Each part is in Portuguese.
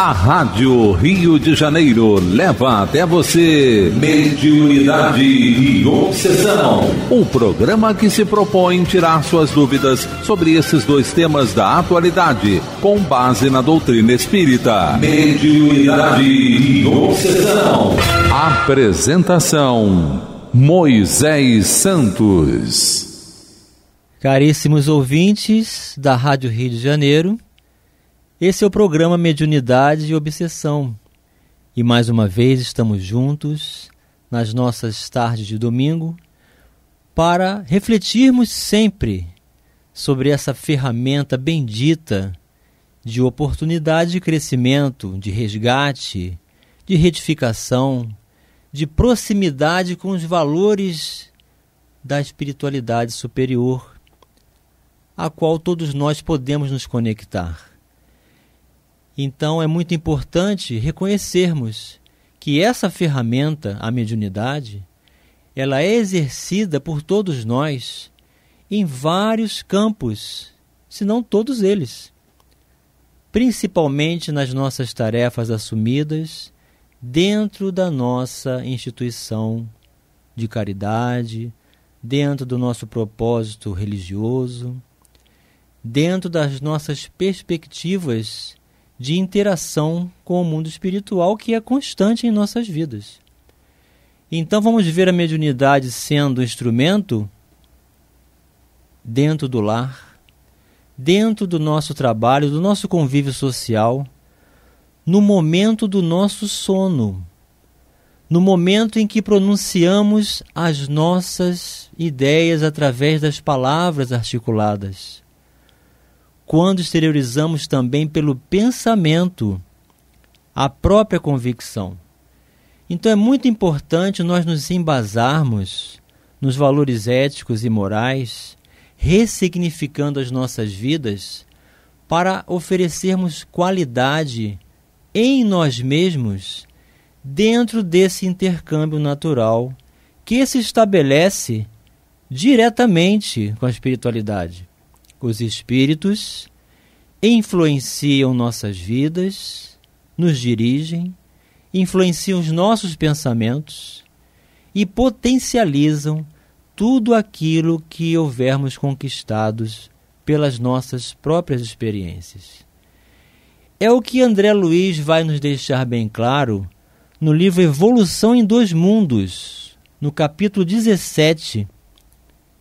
A Rádio Rio de Janeiro leva até você Mediunidade e Obsessão, o programa que se propõe tirar suas dúvidas sobre esses dois temas da atualidade, com base na doutrina espírita. Mediunidade e Obsessão. Apresentação: Moisés Santos. Caríssimos ouvintes da Rádio Rio de Janeiro, esse é o programa Mediunidade e Obsessão. E mais uma vez estamos juntos nas nossas tardes de domingo para refletirmos sempre sobre essa ferramenta bendita de oportunidade de crescimento, de resgate, de retificação, de proximidade com os valores da espiritualidade superior, a qual todos nós podemos nos conectar. Então é muito importante reconhecermos que essa ferramenta, a mediunidade, ela é exercida por todos nós em vários campos, se não todos eles, principalmente nas nossas tarefas assumidas dentro da nossa instituição de caridade, dentro do nosso propósito religioso, dentro das nossas perspectivas de interação com o mundo espiritual, que é constante em nossas vidas. Então vamos ver a mediunidade sendo instrumento dentro do lar, dentro do nosso trabalho, do nosso convívio social, no momento do nosso sono, no momento em que pronunciamos as nossas ideias através das palavras articuladas, quando exteriorizamos também pelo pensamento a própria convicção. Então é muito importante nós nos embasarmos nos valores éticos e morais, ressignificando as nossas vidas para oferecermos qualidade em nós mesmos dentro desse intercâmbio natural que se estabelece diretamente com a espiritualidade. Os espíritos influenciam nossas vidas, nos dirigem, influenciam os nossos pensamentos e potencializam tudo aquilo que houvermos conquistados pelas nossas próprias experiências. É o que André Luiz vai nos deixar bem claro no livro Evolução em Dois Mundos, no capítulo 17,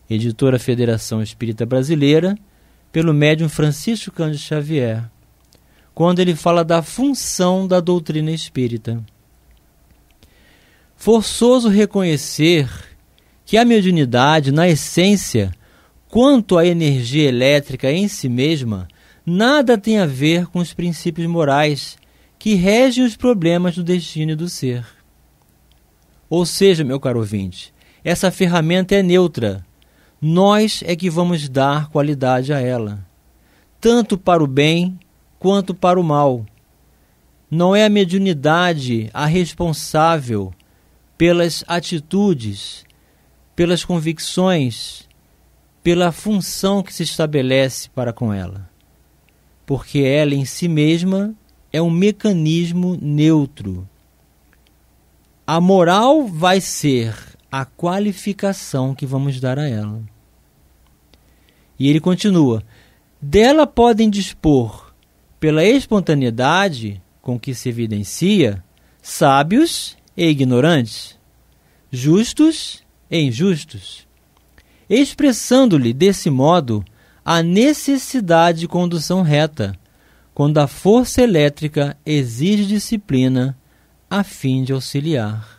Editora Federação Espírita Brasileira, pelo médium Francisco Cândido Xavier, quando ele fala da função da doutrina espírita. Forçoso reconhecer que a mediunidade, na essência, quanto à energia elétrica em si mesma, nada tem a ver com os princípios morais que regem os problemas do destino e do ser. Ou seja, meu caro ouvinte, essa ferramenta é neutra. Nós é que vamos dar qualidade a ela, tanto para o bem quanto para o mal. Não é a mediunidade a responsável pelas atitudes, pelas convicções, pela função que se estabelece para com ela, porque ela em si mesma é um mecanismo neutro. A moral vai ser a qualificação que vamos dar a ela. E ele continua: dela podem dispor, pela espontaneidade com que se evidencia, sábios e ignorantes, justos e injustos, expressando-lhe, desse modo, a necessidade de condução reta, quando a força elétrica exige disciplina a fim de auxiliar.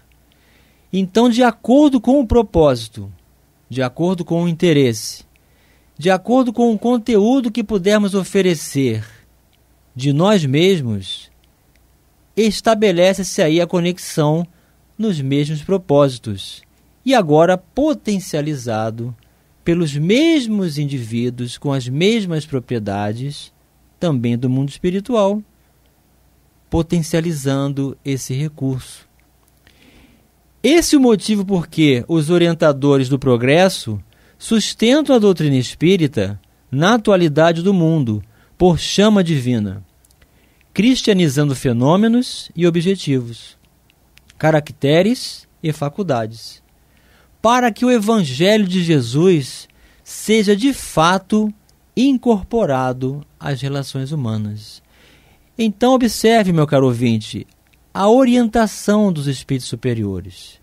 Então, de acordo com o propósito, de acordo com o interesse, de acordo com o conteúdo que pudermos oferecer de nós mesmos, estabelece-se aí a conexão nos mesmos propósitos, e agora potencializado pelos mesmos indivíduos com as mesmas propriedades, também do mundo espiritual, potencializando esse recurso. Esse é o motivo por que os orientadores do progresso sustentam a doutrina espírita na atualidade do mundo, por chama divina, cristianizando fenômenos e objetivos, caracteres e faculdades, para que o Evangelho de Jesus seja de fato incorporado às relações humanas. Então observe, meu caro ouvinte, a orientação dos Espíritos superiores.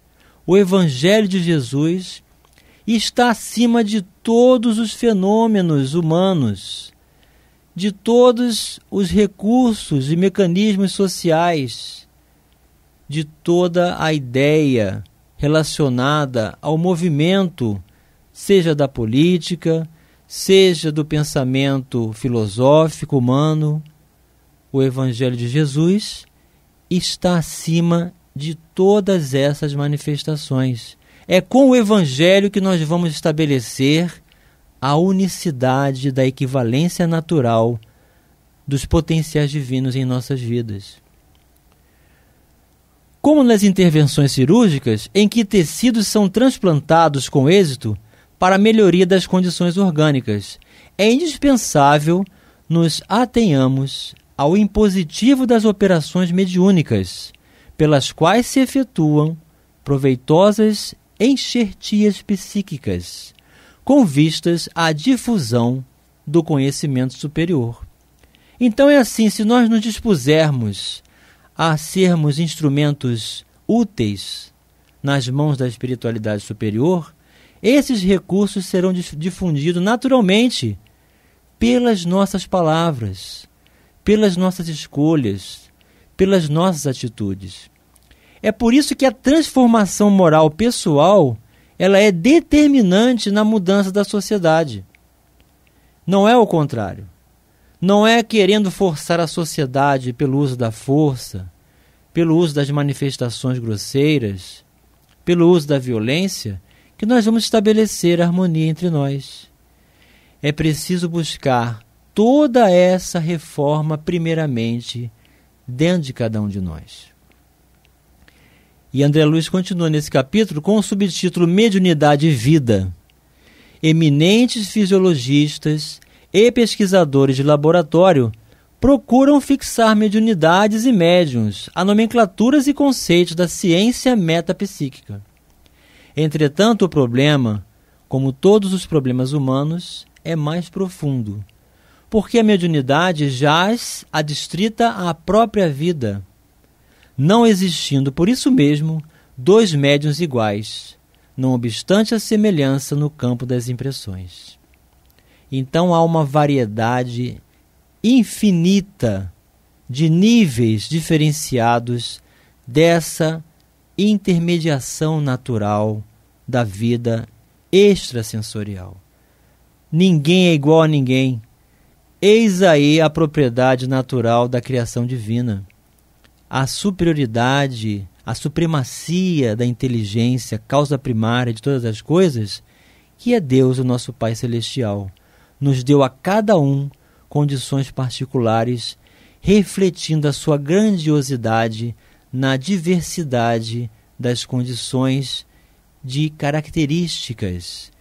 O Evangelho de Jesus está acima de todos os fenômenos humanos, de todos os recursos e mecanismos sociais, de toda a ideia relacionada ao movimento, seja da política, seja do pensamento filosófico humano. O Evangelho de Jesus está acima de todas essas manifestações. É com o Evangelho que nós vamos estabelecer a unicidade da equivalência natural dos potenciais divinos em nossas vidas. Como nas intervenções cirúrgicas, em que tecidos são transplantados com êxito para a melhoria das condições orgânicas, é indispensável nos atenhamos ao impositivo das operações mediúnicas, pelas quais se efetuam proveitosas enxertias psíquicas, com vistas à difusão do conhecimento superior. Então é assim, se nós nos dispusermos a sermos instrumentos úteis nas mãos da espiritualidade superior, esses recursos serão difundidos naturalmente pelas nossas palavras, pelas nossas escolhas, pelas nossas atitudes. É por isso que a transformação moral pessoal, ela é determinante na mudança da sociedade. Não é o contrário. Não é querendo forçar a sociedade pelo uso da força, pelo uso das manifestações grosseiras, pelo uso da violência, que nós vamos estabelecer a harmonia entre nós. É preciso buscar toda essa reforma primeiramente dentro de cada um de nós. E André Luiz continua nesse capítulo com o subtítulo Mediunidade e Vida. Eminentes fisiologistas e pesquisadores de laboratório procuram fixar mediunidades e médiuns a nomenclaturas e conceitos da ciência metapsíquica. Entretanto, o problema, como todos os problemas humanos, é mais profundo, porque a mediunidade jaz adstrita à própria vida, não existindo, por isso mesmo, dois médiuns iguais, não obstante a semelhança no campo das impressões. Então há uma variedade infinita de níveis diferenciados dessa intermediação natural da vida extrasensorial. Ninguém é igual a ninguém. Eis aí a propriedade natural da criação divina. A superioridade, a supremacia da inteligência, causa primária de todas as coisas, que é Deus, o nosso Pai Celestial, nos deu a cada um condições particulares, refletindo a sua grandiosidade na diversidade das condições de características.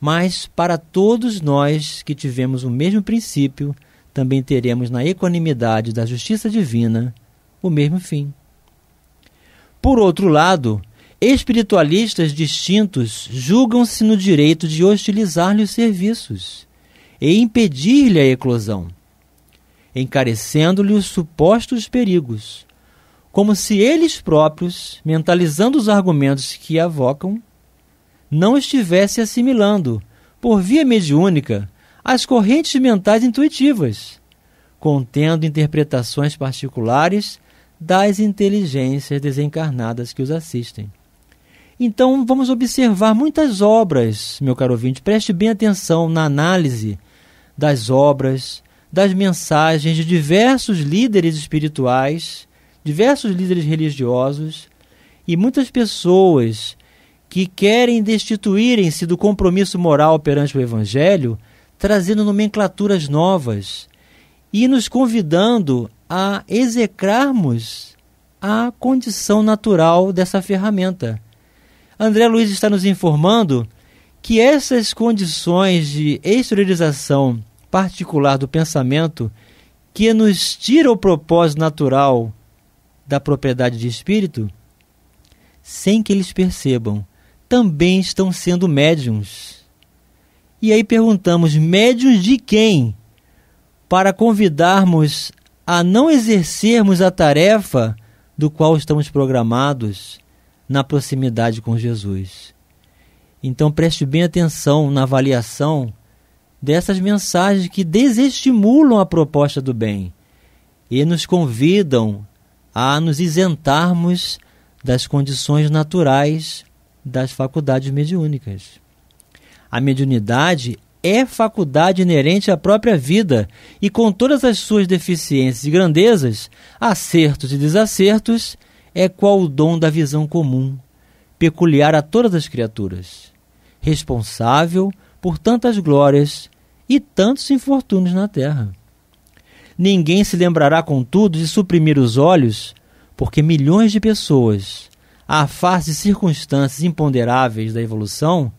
Mas para todos nós que tivemos o mesmo princípio, também teremos na equanimidade da justiça divina o mesmo fim. Por outro lado, espiritualistas distintos julgam-se no direito de hostilizar-lhe os serviços e impedir-lhe a eclosão, encarecendo-lhe os supostos perigos, como se eles próprios, mentalizando os argumentos que avocam, não estivessem assimilando, por via mediúnica, as correntes mentais intuitivas, contendo interpretações particulares das inteligências desencarnadas que os assistem. Então, vamos observar muitas obras, meu caro ouvinte, preste bem atenção na análise das obras, das mensagens de diversos líderes espirituais, diversos líderes religiosos e muitas pessoas que querem destituírem-se do compromisso moral perante o Evangelho, trazendo nomenclaturas novas e nos convidando a execrarmos a condição natural dessa ferramenta. André Luiz está nos informando que essas condições de exteriorização particular do pensamento que nos tira o propósito natural da propriedade de espírito, sem que eles percebam, também estão sendo médiuns. E aí perguntamos, médiuns de quem? Para convidarmos a não exercermos a tarefa do qual estamos programados na proximidade com Jesus. Então preste bem atenção na avaliação dessas mensagens que desestimulam a proposta do bem e nos convidam a nos isentarmos das condições naturais das faculdades mediúnicas. A mediunidade é faculdade inerente à própria vida e, com todas as suas deficiências e grandezas, acertos e desacertos, é qual o dom da visão comum, peculiar a todas as criaturas, responsável por tantas glórias e tantos infortúnios na terra. Ninguém se lembrará, contudo, de suprimir os olhos, porque milhões de pessoas, à face de circunstâncias imponderáveis da evolução,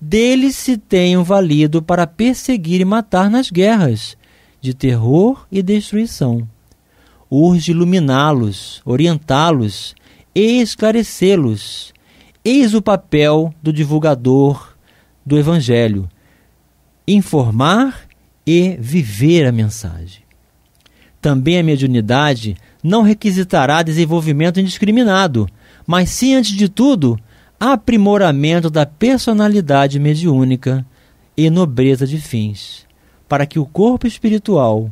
deles se tenham valido para perseguir e matar nas guerras de terror e destruição. Urge iluminá-los, orientá-los e esclarecê-los. Eis o papel do divulgador do Evangelho: informar e viver a mensagem. Também a mediunidade não requisitará desenvolvimento indiscriminado, mas sim, antes de tudo, aprimoramento da personalidade mediúnica e nobreza de fins, para que o corpo espiritual,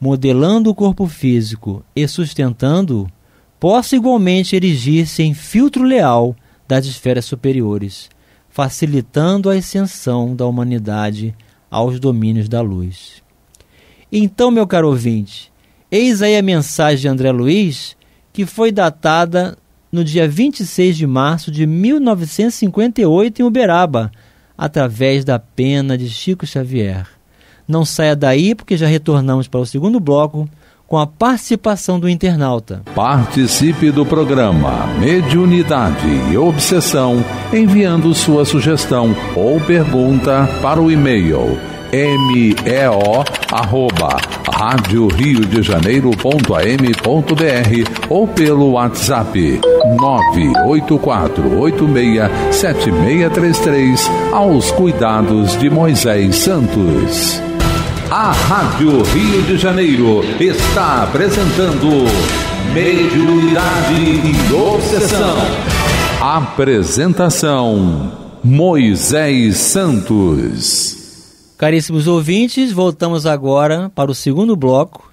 modelando o corpo físico e sustentando-o, possa igualmente erigir-se em filtro leal das esferas superiores, facilitando a ascensão da humanidade aos domínios da luz. Então, meu caro ouvinte, eis aí a mensagem de André Luiz, que foi datada no dia 26 de março de 1958, em Uberaba, através da pena de Chico Xavier. Não saia daí, porque já retornamos para o segundo bloco com a participação do internauta. Participe do programa Mediunidade e Obsessão, enviando sua sugestão ou pergunta para o e-mail meo@radioriodejaneiro.am.br ou pelo WhatsApp 984867633, aos cuidados de Moisés Santos. A Rádio Rio de Janeiro está apresentando Mediunidade e Obsessão. Apresentação Moisés Santos. Caríssimos ouvintes, voltamos agora para o segundo bloco,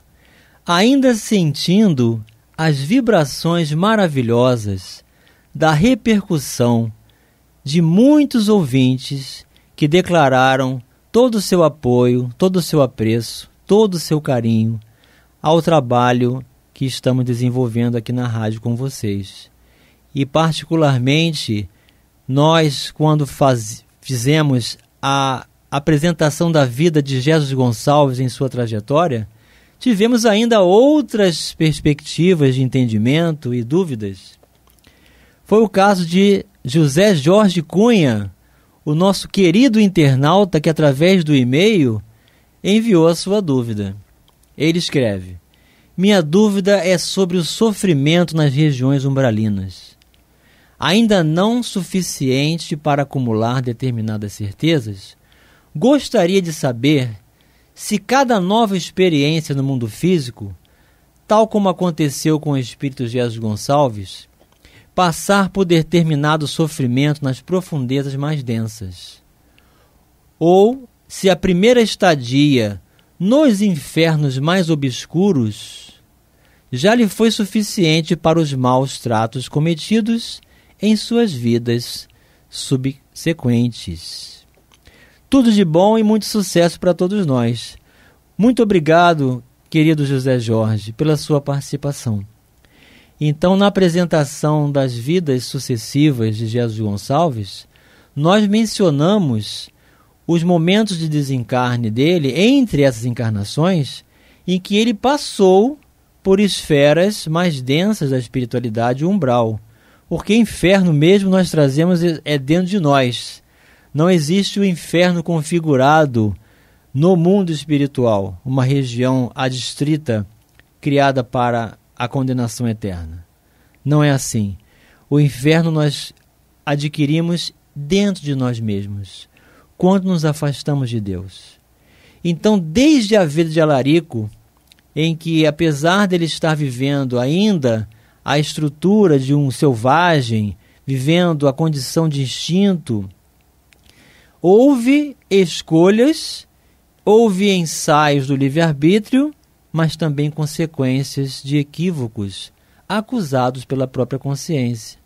ainda sentindo as vibrações maravilhosas da repercussão de muitos ouvintes que declararam todo o seu apoio, todo o seu apreço, todo o seu carinho ao trabalho que estamos desenvolvendo aqui na rádio com vocês. E particularmente, nós, quando fizemos a apresentação da vida de Jesus Gonçalves em sua trajetória, tivemos ainda outras perspectivas de entendimento e dúvidas. Foi o caso de José Jorge Cunha, o nosso querido internauta que, através do e-mail, enviou a sua dúvida. Ele escreve: minha dúvida é sobre o sofrimento nas regiões umbralinas, ainda não suficiente para acumular determinadas certezas. Gostaria de saber se cada nova experiência no mundo físico, tal como aconteceu com o espírito Jesus Gonçalves, passar por determinado sofrimento nas profundezas mais densas, ou se a primeira estadia nos infernos mais obscuros já lhe foi suficiente para os maus tratos cometidos em suas vidas subsequentes. Tudo de bom e muito sucesso para todos nós. Muito obrigado, querido José Jorge, pela sua participação. Então, na apresentação das vidas sucessivas de Jesus Gonçalves, nós mencionamos os momentos de desencarne dele, entre essas encarnações, em que ele passou por esferas mais densas da espiritualidade umbral. Porque inferno mesmo nós trazemos é dentro de nós. Não existe o inferno configurado no mundo espiritual, uma região adstrita criada para a condenação eterna. Não é assim. O inferno nós adquirimos dentro de nós mesmos, quando nos afastamos de Deus. Então, desde a vida de Alarico, em que, apesar dele estar vivendo ainda a estrutura de um selvagem, vivendo a condição de instinto, houve escolhas, houve ensaios do livre-arbítrio, mas também consequências de equívocos acusados pela própria consciência.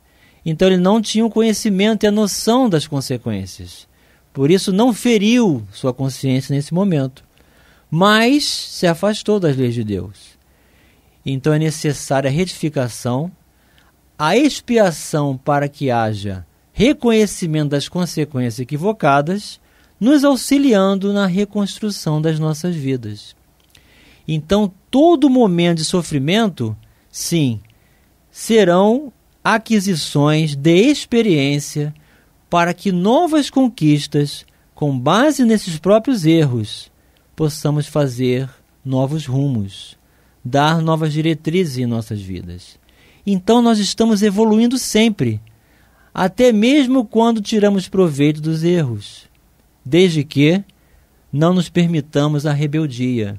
Então ele não tinha o conhecimento e a noção das consequências. Por isso não feriu sua consciência nesse momento, mas se afastou das leis de Deus. Então é necessária a retificação, a expiação para que haja reconhecimento das consequências equivocadas, nos auxiliando na reconstrução das nossas vidas. Então, todo momento de sofrimento, sim, serão aquisições de experiência para que novas conquistas, com base nesses próprios erros, possamos fazer novos rumos, dar novas diretrizes em nossas vidas. Então, nós estamos evoluindo sempre, até mesmo quando tiramos proveito dos erros, desde que não nos permitamos a rebeldia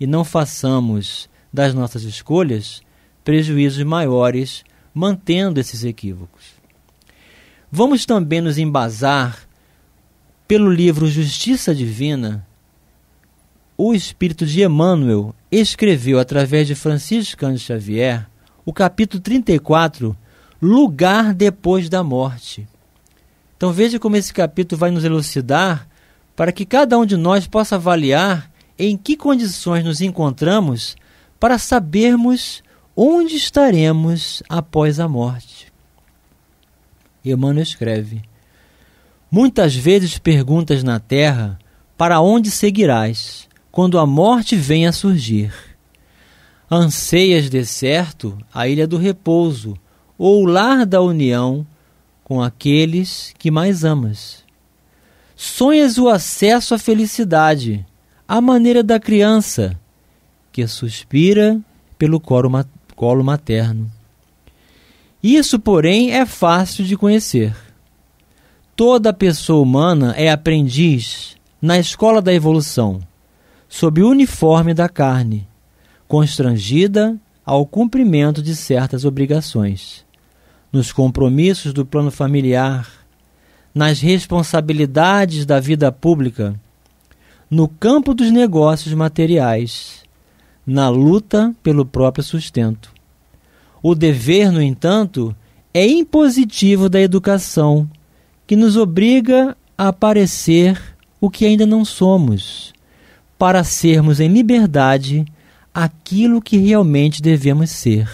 e não façamos das nossas escolhas prejuízos maiores, mantendo esses equívocos. Vamos também nos embasar pelo livro Justiça Divina. O espírito de Emmanuel escreveu, através de Francisco Cândido Xavier, o capítulo 34, Lugar Depois da Morte. Então veja como esse capítulo vai nos elucidar para que cada um de nós possa avaliar em que condições nos encontramos para sabermos onde estaremos após a morte. Emmanuel escreve: muitas vezes perguntas na terra para onde seguirás quando a morte vem a surgir. Anseias de certo a ilha do repouso ou o lar da união com aqueles que mais amas. Sonhas o acesso à felicidade, à maneira da criança que suspira pelo colo materno. Isso, porém, é fácil de conhecer. Toda pessoa humana é aprendiz na escola da evolução, sob o uniforme da carne, constrangida ao cumprimento de certas obrigações, nos compromissos do plano familiar, nas responsabilidades da vida pública, no campo dos negócios materiais, na luta pelo próprio sustento. O dever, no entanto, é impositivo da educação, que nos obriga a parecer o que ainda não somos, para sermos em liberdade aquilo que realmente devemos ser.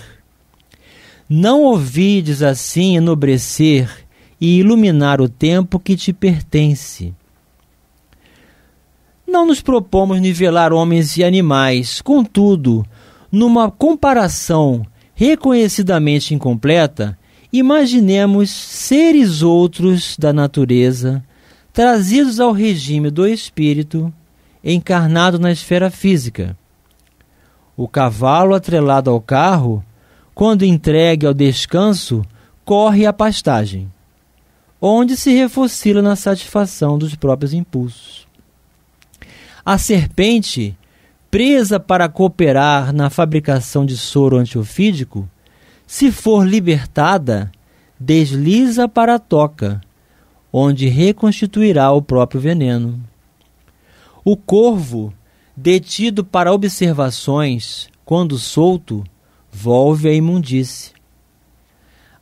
Não ouvides assim enobrecer e iluminar o tempo que te pertence. Não nos propomos nivelar homens e animais, contudo, numa comparação reconhecidamente incompleta, imaginemos seres outros da natureza, trazidos ao regime do espírito, encarnado na esfera física. O cavalo atrelado ao carro, quando entregue ao descanso, corre à pastagem, onde se refocila na satisfação dos próprios impulsos. A serpente, presa para cooperar na fabricação de soro antiofídico, se for libertada, desliza para a toca, onde reconstituirá o próprio veneno. O corvo, detido para observações, quando solto, volve à imundície.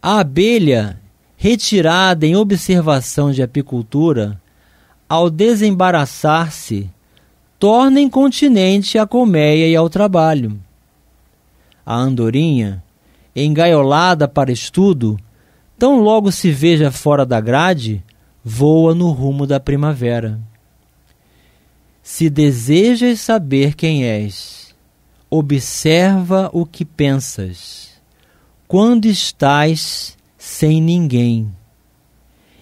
A abelha, retirada em observação de apicultura, ao desembaraçar-se, torna incontinente à colmeia e ao trabalho. A andorinha, engaiolada para estudo, tão logo se veja fora da grade, voa no rumo da primavera. Se desejas saber quem és, observa o que pensas, quando estás sem ninguém.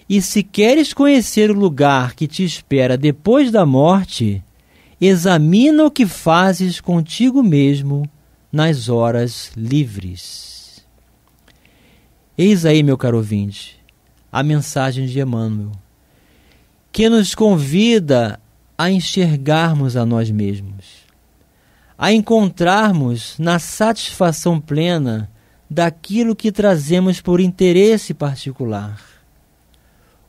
E se queres conhecer o lugar que te espera depois da morte, Examina o que fazes contigo mesmo nas horas livres. Eis aí, meu caro ouvinte, a mensagem de Emmanuel, que nos convida a enxergarmos a nós mesmos, a encontrarmos na satisfação plena daquilo que trazemos por interesse particular.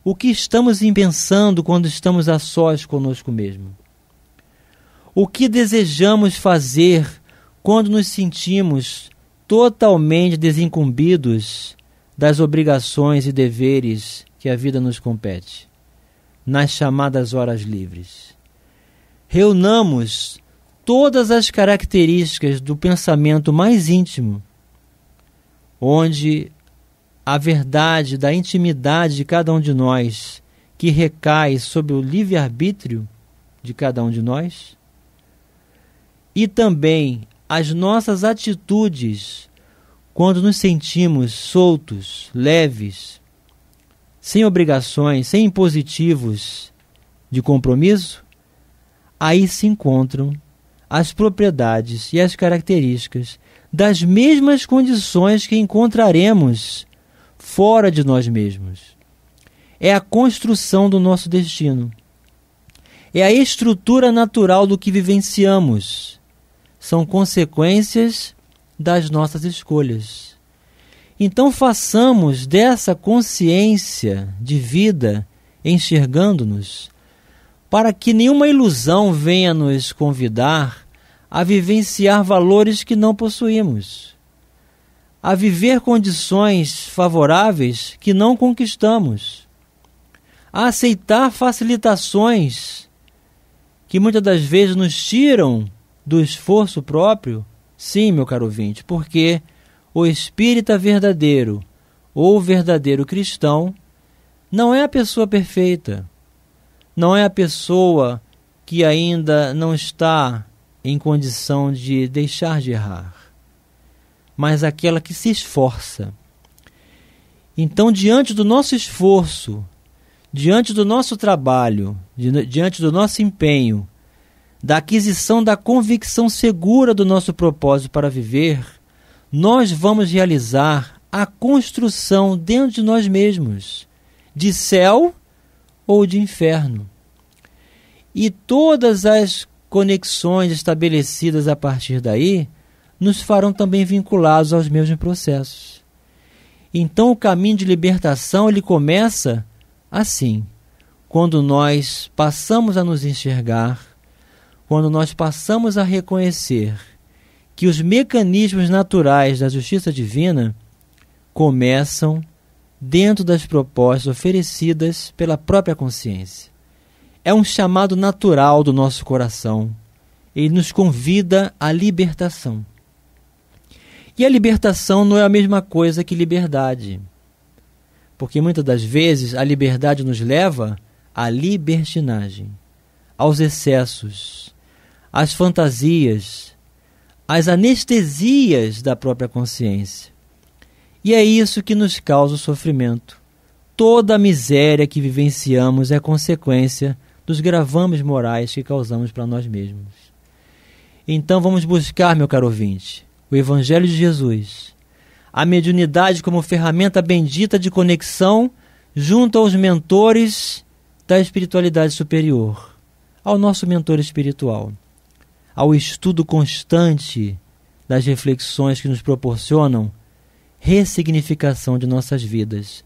O que estamos pensando quando estamos a sós conosco mesmo? O que desejamos fazer quando nos sentimos totalmente desincumbidos das obrigações e deveres que a vida nos compete, nas chamadas horas livres? Reunamos todas as características do pensamento mais íntimo, onde a verdade da intimidade de cada um de nós, que recai sobre o livre-arbítrio de cada um de nós, e também as nossas atitudes quando nos sentimos soltos, leves, sem obrigações, sem impositivos de compromisso, aí se encontram as propriedades e as características das mesmas condições que encontraremos fora de nós mesmos. É a construção do nosso destino. É a estrutura natural do que vivenciamos. São consequências das nossas escolhas. Então façamos dessa consciência de vida, enxergando-nos, para que nenhuma ilusão venha nos convidar a vivenciar valores que não possuímos, a viver condições favoráveis que não conquistamos, a aceitar facilitações que muitas das vezes nos tiram do esforço próprio. Sim, meu caro ouvinte, porque o espírita verdadeiro ou verdadeiro cristão não é a pessoa perfeita, não é a pessoa que ainda não está em condição de deixar de errar, mas aquela que se esforça. Então, diante do nosso esforço, diante do nosso trabalho, diante do nosso empenho, da aquisição da convicção segura do nosso propósito para viver, nós vamos realizar a construção dentro de nós mesmos, de céu ou de inferno. E todas as conexões estabelecidas a partir daí nos farão também vinculados aos mesmos processos. Então o caminho de libertação ele começa assim, quando nós passamos a nos enxergar, quando nós passamos a reconhecer que os mecanismos naturais da justiça divina começam dentro das propostas oferecidas pela própria consciência. É um chamado natural do nosso coração. Ele nos convida à libertação. E a libertação não é a mesma coisa que liberdade. Porque muitas das vezes a liberdade nos leva à libertinagem, aos excessos, às fantasias, às anestesias da própria consciência. E é isso que nos causa o sofrimento. Toda a miséria que vivenciamos é consequência dos gravames morais que causamos para nós mesmos. Então vamos buscar, meu caro ouvinte, o Evangelho de Jesus, a mediunidade como ferramenta bendita de conexão junto aos mentores da espiritualidade superior, ao nosso mentor espiritual, ao estudo constante das reflexões que nos proporcionam ressignificação de nossas vidas,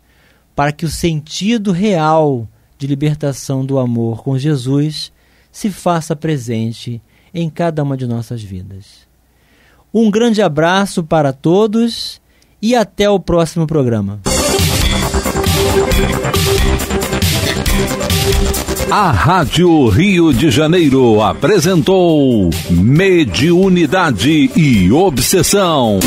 para que o sentido real de libertação do amor com Jesus se faça presente em cada uma de nossas vidas. Um grande abraço para todos e até o próximo programa. A Rádio Rio de Janeiro apresentou Mediunidade e Obsessão.